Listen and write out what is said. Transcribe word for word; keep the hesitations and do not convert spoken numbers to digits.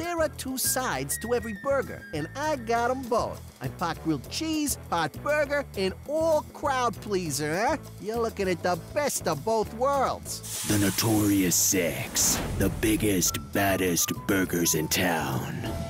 There are two sides to every burger, and I got them both. I'm pot grilled cheese, pot burger, and all crowd pleaser, huh? You're looking at the best of both worlds. The Notorious Six, the biggest, baddest burgers in town.